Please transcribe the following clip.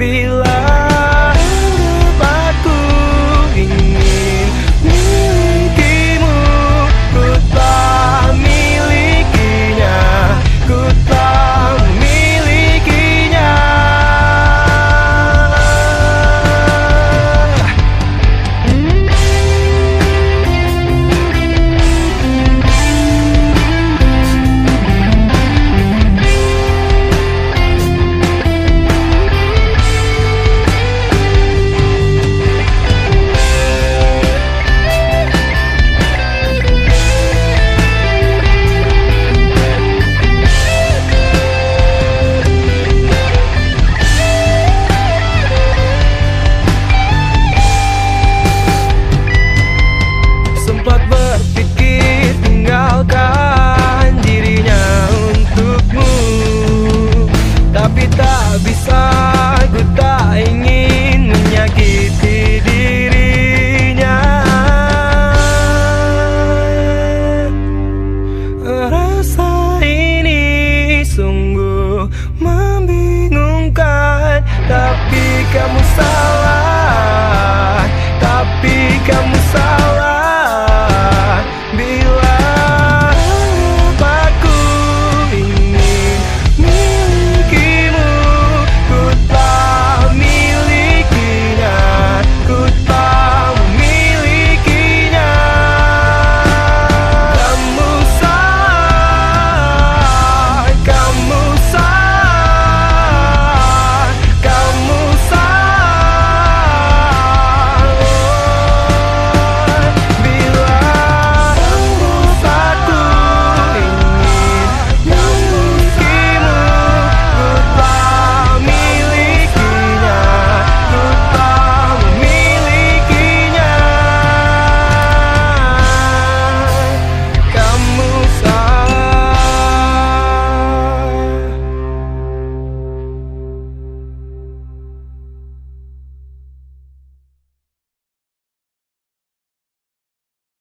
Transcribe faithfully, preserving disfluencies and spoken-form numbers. ambil